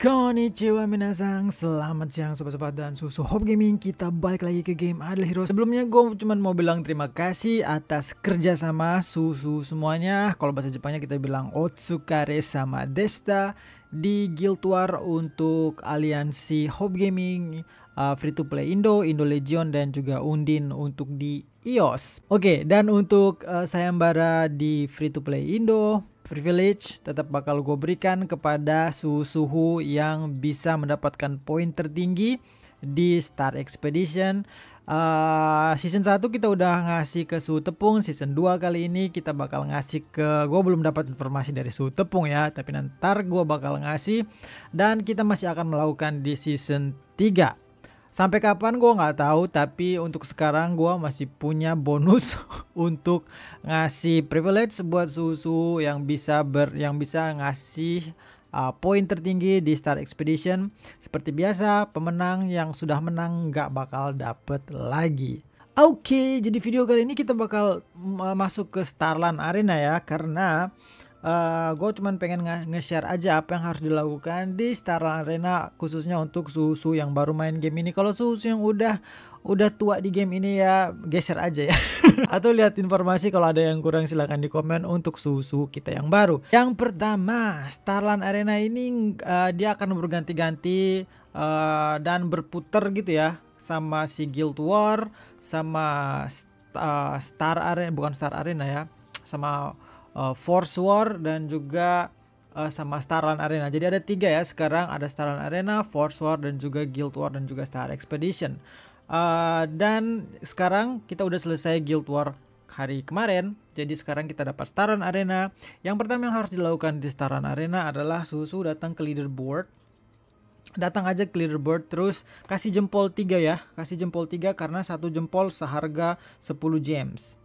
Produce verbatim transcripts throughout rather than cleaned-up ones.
Konnichiwa minasang, selamat siang sobat-sobat dan susu Hope Gaming. Kita balik lagi ke game Idle Heroes. Sebelumnya gue cuman mau bilang terima kasih atas kerjasama susu semuanya. Kalau bahasa Jepangnya kita bilang Otsukare sama Desta di Guild War untuk aliansi Hope Gaming, uh, Free to Play Indo, Indo Legion dan juga Undin untuk di iOS. Oke, okay, dan untuk uh, sayembara di Free to Play Indo, privilege tetap bakal gue berikan kepada suhu-suhu yang bisa mendapatkan poin tertinggi di Star Expedition. Uh, season satu kita udah ngasih ke suhu tepung. Season dua kali ini kita bakal ngasih ke... Gue belum dapat informasi dari suhu tepung ya, tapi nanti gue bakal ngasih. Dan kita masih akan melakukan di season tiga. Sampai kapan gue nggak tahu, tapi untuk sekarang gue masih punya bonus untuk ngasih privilege buat suhu-suhu yang bisa ber, yang bisa ngasih uh, poin tertinggi di Star Expedition. Seperti biasa, pemenang yang sudah menang nggak bakal dapet lagi. Oke, okay, jadi video kali ini kita bakal uh, masuk ke Starland Arena ya, karena uh, gue cuman pengen nge-share aja apa yang harus dilakukan di Starland Arena, khususnya untuk suhu-suhu yang baru main game ini. Kalau suhu-suhu yang udah udah tua di game ini ya geser aja ya atau lihat informasi kalau ada yang kurang silahkan di komen untuk suhu-suhu kita yang baru. Yang pertama, Starland Arena ini uh, dia akan berganti-ganti uh, dan berputar gitu ya, sama si Guild War, sama uh, Star Arena, bukan Star Arena ya, sama uh, Force War dan juga Uh, sama Starland Arena. Jadi ada tiga ya sekarang, ada Starland Arena, Force War dan juga Guild War dan juga Star Expedition. uh, Dan sekarang kita udah selesai Guild War hari kemarin, jadi sekarang kita dapat Starland Arena. Yang pertama yang harus dilakukan di Starland Arena adalah susu datang ke leaderboard. Datang aja ke leaderboard terus kasih jempol tiga ya, kasih jempol tiga karena satu jempol seharga sepuluh gems.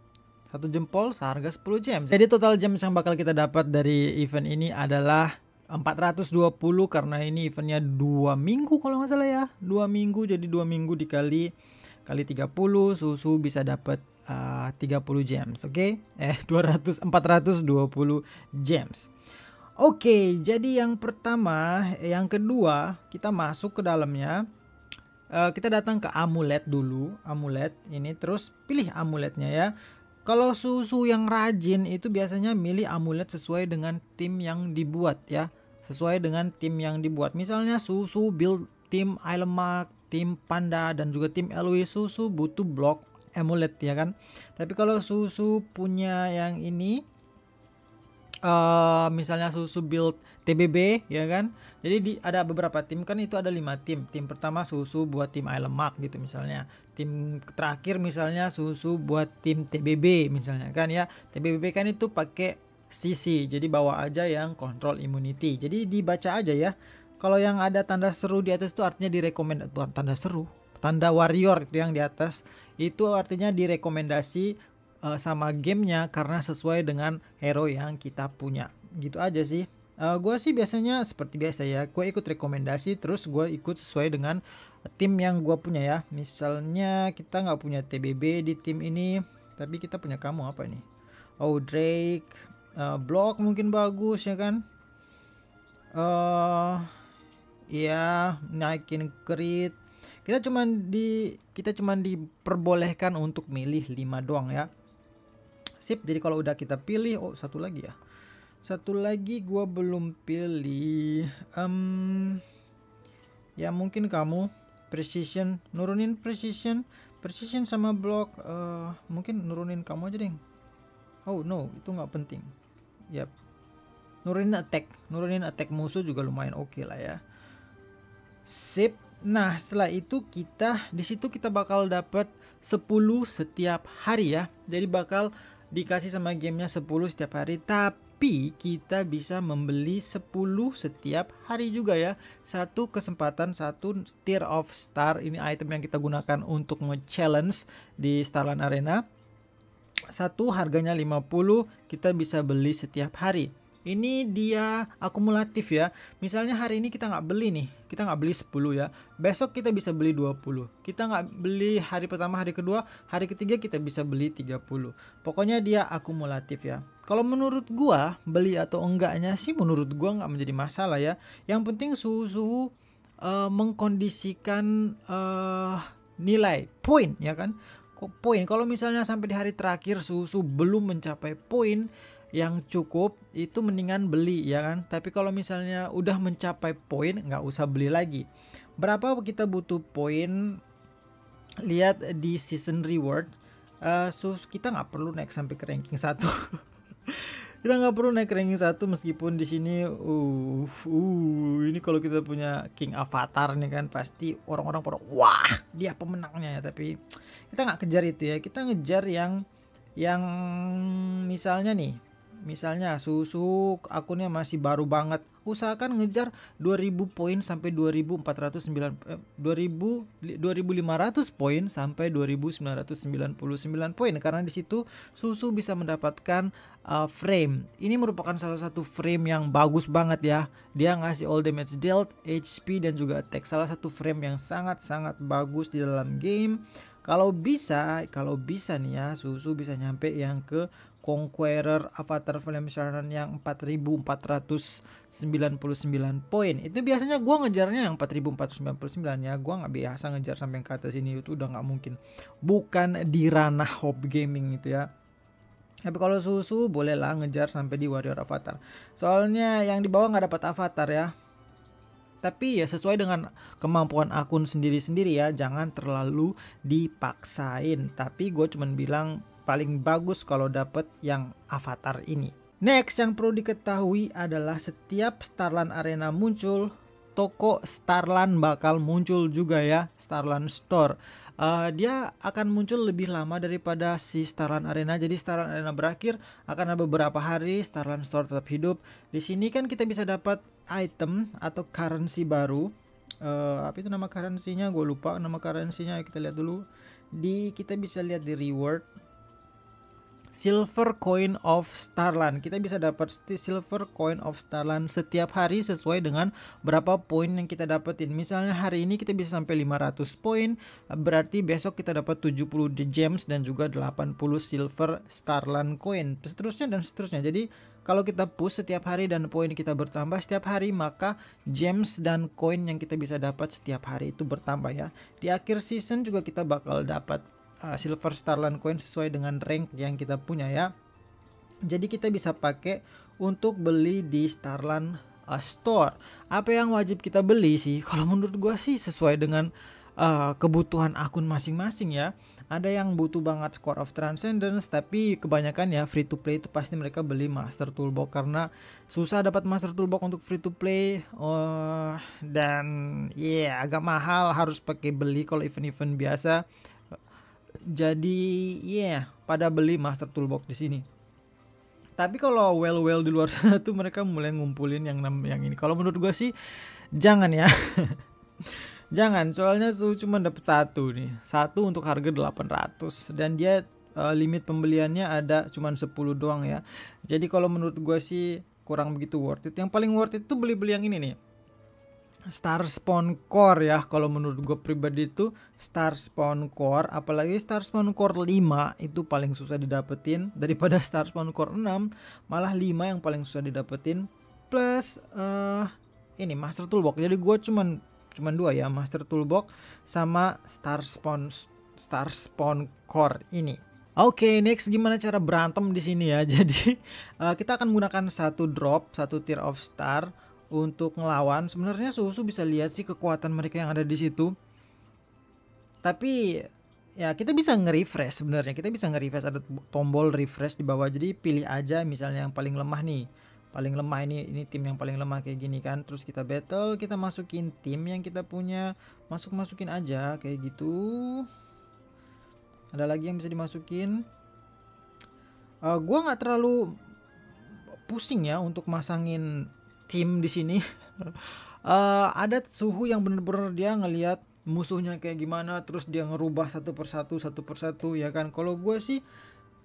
Satu jempol seharga sepuluh gems. Jadi total gems yang bakal kita dapat dari event ini adalah empat ratus dua puluh, karena ini eventnya dua minggu kalau nggak salah ya, dua minggu. Jadi dua minggu dikali kali tiga puluh, susu bisa dapat uh, tiga puluh gems. Oke, okay? eh dua ratus empat ratus dua puluh gems. Oke, okay, jadi yang pertama, yang kedua kita masuk ke dalamnya. Uh, kita datang ke amulet dulu, amulet ini terus pilih amuletnya ya. Kalau susu yang rajin itu biasanya milih amulet sesuai dengan tim yang dibuat ya. Sesuai dengan tim yang dibuat. Misalnya susu build tim Islemark, tim Panda dan juga tim Eloi, susu butuh blok amulet ya kan. Tapi kalau susu punya yang ini, uh, misalnya susu build T B B ya kan. Jadi di, ada beberapa tim kan, itu ada lima tim. Tim pertama susu buat tim Islemark gitu misalnya. Tim terakhir misalnya susu buat tim T B B misalnya kan ya. T B B kan itu pakai C C, jadi bawa aja yang control immunity. Jadi dibaca aja ya. Kalau yang ada tanda seru di atas itu artinya direkomendasi, bukan tanda seru, tanda warrior itu yang di atas itu artinya direkomendasi uh, sama gamenya karena sesuai dengan hero yang kita punya. Gitu aja sih. Uh, gue sih biasanya seperti biasa ya, gue ikut rekomendasi terus gue ikut sesuai dengan tim yang gue punya ya. Misalnya kita nggak punya T B B di tim ini, tapi kita punya kamu apa nih? Oh, Drake, uh, block mungkin bagus ya kan? Uh, ya, naikin crit. Kita cuman di kita cuman diperbolehkan untuk milih lima doang ya. Sip, jadi kalau udah kita pilih, oh satu lagi ya. Satu lagi gue belum pilih. um, Ya mungkin kamu precision, nurunin precision, precision sama block. uh, Mungkin nurunin kamu aja deh. Oh no, itu gak penting. Yap, nurunin attack, nurunin attack musuh juga lumayan oke okay lah ya. Sip. Nah setelah itu kita disitu kita bakal dapat sepuluh setiap hari ya. Jadi bakal dikasih sama gamenya sepuluh setiap hari, tapi kita bisa membeli sepuluh setiap hari juga ya. Satu kesempatan, satu Tear of Star, ini item yang kita gunakan untuk nge-challenge di Starland Arena. Satu harganya lima puluh, kita bisa beli setiap hari. Ini dia akumulatif ya. Misalnya hari ini kita nggak beli nih, kita nggak beli sepuluh ya. Besok kita bisa beli dua puluh. Kita nggak beli hari pertama, hari kedua, hari ketiga kita bisa beli tiga puluh. Pokoknya dia akumulatif ya. Kalau menurut gua beli atau enggaknya sih menurut gua nggak menjadi masalah ya. Yang penting suhu-suhu uh, mengkondisikan uh, nilai poin ya kan. Poin. Kalau misalnya sampai di hari terakhir suhu-suhu belum mencapai poin yang cukup, itu mendingan beli ya kan. Tapi kalau misalnya udah mencapai poin, nggak usah beli lagi. Berapa kita butuh poin? Lihat di season reward. Uh, sus kita nggak perlu naik sampai ke ranking satu. Kita nggak perlu naik ranking satu meskipun di sini uh, uh ini kalau kita punya King Avatar nih kan pasti orang-orang pada wah dia pemenangnya ya, tapi kita nggak kejar itu ya. Kita ngejar yang yang misalnya nih, misalnya susu akunnya masih baru banget, usahakan ngejar dua ribu poin sampai dua ribu empat ratus sembilan puluh eh, dua ribu lima ratus poin sampai dua ribu sembilan ratus sembilan puluh sembilan poin, karena di situ susu bisa mendapatkan uh, frame. Ini merupakan salah satu frame yang bagus banget ya. Dia ngasih all damage dealt, H P dan juga attack. Salah satu frame yang sangat-sangat bagus di dalam game. Kalau bisa, kalau bisa nih ya, susu bisa nyampe yang ke Conqueror Avatar Flame Sharon yang empat ribu empat ratus sembilan puluh sembilan poin. Itu biasanya gue ngejarnya yang empat ribu empat ratus sembilan puluh sembilan ya. Gue nggak biasa ngejar sampai ke atas ini, itu udah nggak mungkin. Bukan di ranah Hope Gaming itu ya. Tapi kalau susu bolehlah ngejar sampai di Warrior Avatar. Soalnya yang di bawah nggak dapat avatar ya. Tapi ya sesuai dengan kemampuan akun sendiri-sendiri ya. Jangan terlalu dipaksain. Tapi gue cuman bilang paling bagus kalau dapet yang avatar ini. Next yang perlu diketahui adalah setiap Starland Arena muncul, toko Starland bakal muncul juga ya, Starland Store. Uh, dia akan muncul lebih lama daripada si Starland Arena. Jadi Starland Arena berakhir, akan ada beberapa hari Starland Store tetap hidup. Di sini kan kita bisa dapat item atau currency baru. Uh, apa itu nama currency-nya? Gue lupa nama currency-nya. Kita lihat dulu. Di kita bisa lihat di reward. Silver Coin of Starland. Kita bisa dapat Silver Coin of Starland setiap hari sesuai dengan berapa poin yang kita dapetin. Misalnya hari ini kita bisa sampai lima ratus poin, berarti besok kita dapat tujuh puluh gems dan juga delapan puluh Silver Starland Coin. Seterusnya dan seterusnya. Jadi kalau kita push setiap hari dan poin kita bertambah setiap hari, maka gems dan coin yang kita bisa dapat setiap hari itu bertambah ya. Di akhir season juga kita bakal dapat Silver Starland Coin sesuai dengan rank yang kita punya ya. Jadi kita bisa pakai untuk beli di Starland uh, Store. Apa yang wajib kita beli sih? Kalau menurut gua sih sesuai dengan uh, kebutuhan akun masing-masing ya. Ada yang butuh banget Squad of Transcendence, tapi kebanyakan ya free to play itu pasti mereka beli Master Toolbox karena susah dapat Master Toolbox untuk free to play uh, dan ya yeah, agak mahal, harus pakai beli kalau event-event biasa. Jadi ya yeah, pada beli Master Toolbox di sini. Tapi kalau well-well di luar sana tuh mereka mulai ngumpulin yang yang ini. Kalau menurut gue sih jangan ya. Jangan, soalnya tuh cuma dapat satu nih. Satu untuk harga delapan ratus dan dia uh, limit pembeliannya ada cuma sepuluh doang ya. Jadi kalau menurut gue sih kurang begitu worth it. Yang paling worth it tuh beli-beli yang ini nih. Star Spawn Core ya, kalau menurut gue pribadi itu Star Spawn Core, apalagi Star Spawn Core lima itu paling susah didapetin daripada Star Spawn Core enam, malah lima yang paling susah didapetin plus uh, ini Master Toolbox. Jadi gue cuman cuman dua ya, Master Toolbox sama Star Spawn Star Spawn Core ini. Oke, okay, next gimana cara berantem di sini ya. Jadi uh, kita akan menggunakan satu drop, satu Tear of Star untuk ngelawan. Sebenarnya susu bisa lihat sih kekuatan mereka yang ada di situ. Tapi ya kita bisa nge-refresh sebenarnya. Kita bisa nge-refresh, ada tombol refresh di bawah. Jadi pilih aja misalnya yang paling lemah nih. Paling lemah ini ini tim yang paling lemah kayak gini kan. Terus kita battle, kita masukin tim yang kita punya. Masuk-masukin aja kayak gitu. Ada lagi yang bisa dimasukin. Uh, gua nggak terlalu pusing ya untuk masangin tim di sini. uh, ada suhu yang bener-bener dia ngelihat musuhnya kayak gimana, terus dia ngerubah satu persatu satu persatu ya kan. Kalau gue sih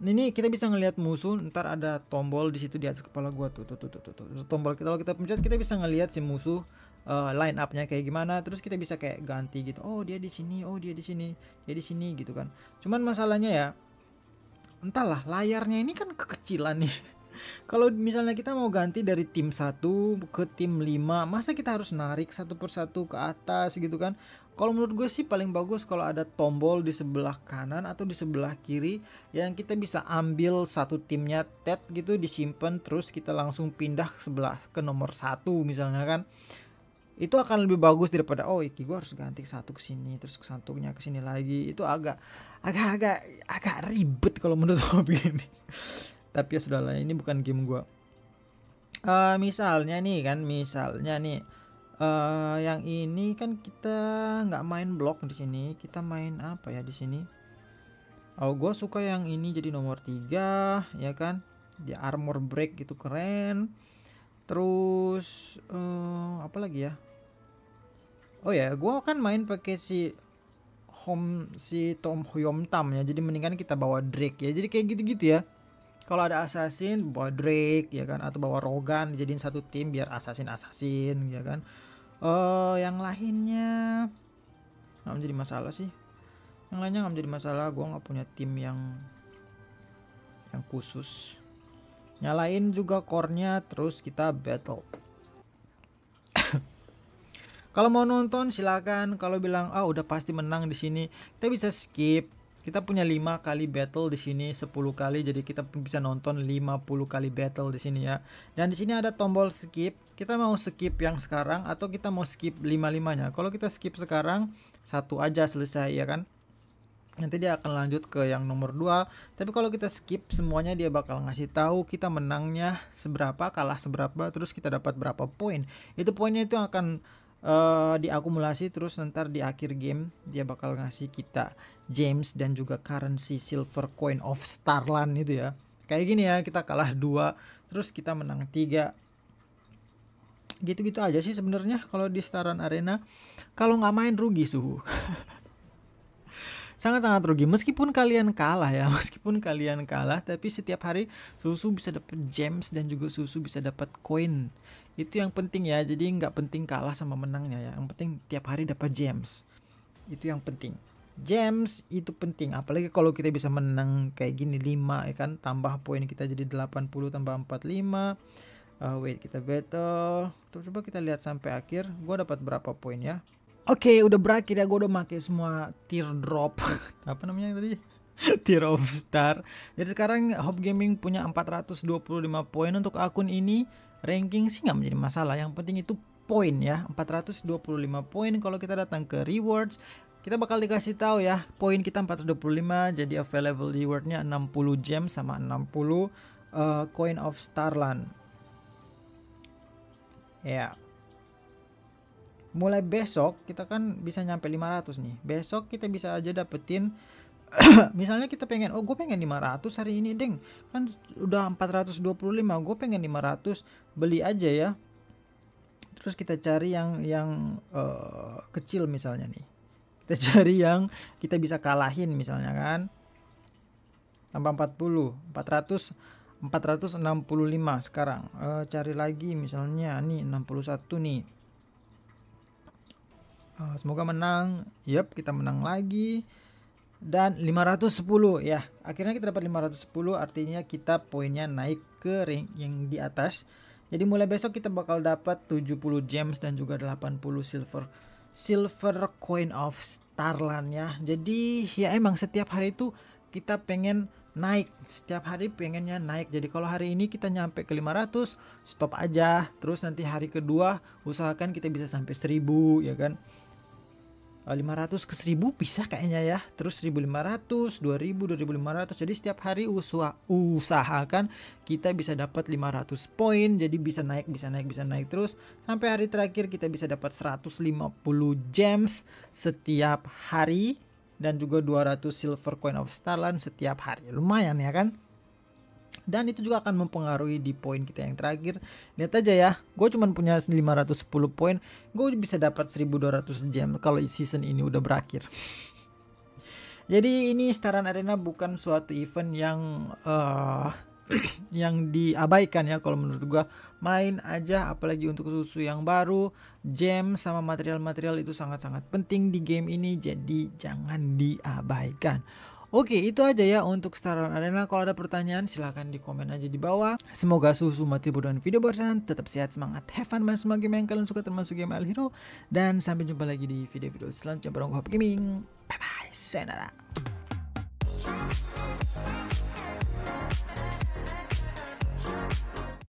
ini kita bisa ngelihat musuh, ntar ada tombol di situ di atas kepala gue tuh tuh tuh tuh tuh, tuh. Tombol kita, kalau kita pencet kita bisa ngelihat si musuh uh, line upnya kayak gimana, terus kita bisa kayak ganti gitu. Oh dia di sini, oh dia di sini, dia di sini gitu kan. Cuman masalahnya ya entahlah, layarnya ini kan kekecilan nih. Kalau misalnya kita mau ganti dari tim satu ke tim lima, masa kita harus narik satu persatu ke atas gitu kan? Kalau menurut gue sih paling bagus kalau ada tombol di sebelah kanan atau di sebelah kiri yang kita bisa ambil satu timnya tet gitu, disimpan terus kita langsung pindah ke sebelah ke nomor satu misalnya kan. Itu akan lebih bagus daripada oh iki gue harus ganti satu ke sini terus kesantunya ke sini lagi. Itu agak agak agak agak ribet kalau menurut Hope Gaming. Tapi ya sudahlah, ini bukan game gue. Uh, misalnya nih kan, misalnya nih Uh, yang ini kan kita nggak main blok di sini, kita main apa ya di sini? Oh, gue suka yang ini jadi nomor tiga ya kan? Di armor break gitu keren. Terus uh, apa lagi ya? Oh ya, yeah, gue kan main pakai si Home si Tom Hyom Tam ya. Jadi mendingan kita bawa Drake ya. Jadi kayak gitu-gitu ya. Kalau ada assassin bawa Drake ya kan, atau bawa Rogan jadiin satu tim biar assassin-assassin ya kan. Uh, yang lainnya nggak menjadi masalah sih, yang lainnya nggak menjadi masalah. Gue nggak punya tim yang yang khusus. Nyalain juga core-nya terus kita battle. Kalau mau nonton silakan. Kalau bilang ah udah pasti menang di sini, kita bisa skip. Kita punya lima kali battle di sini, sepuluh kali, jadi kita bisa nonton lima puluh kali battle di sini ya. Dan di sini ada tombol skip. Kita mau skip yang sekarang atau kita mau skip lima-limanya. Kalau kita skip sekarang, satu aja selesai ya kan. Nanti dia akan lanjut ke yang nomor dua. Tapi kalau kita skip semuanya, dia bakal ngasih tahu kita menangnya seberapa, kalah seberapa, terus kita dapat berapa poin. Itu poinnya itu akan Uh, diakumulasi terus ntar di akhir game dia bakal ngasih kita gems dan juga currency silver coin of Starland itu ya. Kayak gini ya, kita kalah dua terus kita menang tiga. Gitu-gitu aja sih sebenarnya kalau di Starland Arena. Kalau nggak main rugi suhu. Sangat-sangat rugi. Meskipun kalian kalah ya, meskipun kalian kalah, tapi setiap hari susu bisa dapat gems dan juga susu bisa dapat koin. Itu yang penting ya, jadi nggak penting kalah sama menangnya ya. Yang penting tiap hari dapat gems. Itu yang penting. Gems itu penting. Apalagi kalau kita bisa menang kayak gini lima ya kan. Tambah poin kita jadi delapan puluh tambah empat puluh lima. Uh, wait, kita battle. Tuh, coba kita lihat sampai akhir. Gue dapat berapa poin ya. Oke, okay, udah berakhir ya. Gue udah pakai semua teardrop. Apa namanya tadi? Tear of Star. Jadi sekarang Hope Gaming punya empat ratus dua puluh lima poin untuk akun ini. Ranking sih nggak menjadi masalah, yang penting itu poin ya. Empat ratus dua puluh lima poin. Kalau kita datang ke rewards, kita bakal dikasih tahu ya poin kita empat ratus dua puluh lima, jadi available rewardnya enam puluh gem sama enam puluh uh, coin of Starland ya. Yeah. Mulai besok kita kan bisa nyampe lima ratus nih. Besok kita bisa aja dapetin misalnya kita pengen, oh gue pengen lima ratus hari ini deng, kan udah empat ratus dua puluh lima, gue pengen lima ratus, beli aja ya. Terus kita cari yang yang uh, kecil misalnya nih, kita cari yang kita bisa kalahin misalnya kan. Tambah empat puluh, empat ratus, empat ratus enam puluh lima sekarang. Uh, cari lagi misalnya nih enam puluh satu nih. Uh, semoga menang. Yep, kita menang lagi. Dan lima ratus sepuluh ya, akhirnya kita dapat lima ratus sepuluh, artinya kita poinnya naik ke ring yang di atas. Jadi mulai besok kita bakal dapat tujuh puluh gems dan juga delapan puluh silver silver coin of Starland ya. Jadi ya emang setiap hari itu kita pengen naik, setiap hari pengennya naik. Jadi kalau hari ini kita nyampe ke lima ratus, stop aja. Terus nanti hari kedua usahakan kita bisa sampai seribu ya kan. lima ratus ke seribu bisa kayaknya ya. Terus seribu lima ratus, dua ribu, dua ribu lima ratus. Jadi setiap hari usaha, usahakan kita bisa dapat lima ratus poin. Jadi bisa naik, bisa naik, bisa naik terus sampai hari terakhir kita bisa dapat seratus lima puluh gems setiap hari dan juga dua ratus silver coin of Starland setiap hari. Lumayan ya kan? Dan itu juga akan mempengaruhi di poin kita yang terakhir. Lihat aja ya, gue cuma punya lima ratus sepuluh poin, gue bisa dapat seribu dua ratus gem kalau season ini udah berakhir. Jadi ini Starland Arena bukan suatu event yang uh, yang diabaikan ya kalau menurut gue. Main aja, apalagi untuk susu yang baru, gem sama material-material itu sangat-sangat penting di game ini, jadi jangan diabaikan. Oke, itu aja ya untuk Starland Arena. Kalau ada pertanyaan silahkan di komen aja di bawah. Semoga susu mati bodoh dan video barusan. Tetap sehat, semangat, have fun, main semua game yang kalian suka termasuk game Idle Heroes. Dan sampai jumpa lagi di video-video selanjutnya bareng Hope Gaming. Bye bye, sayonara.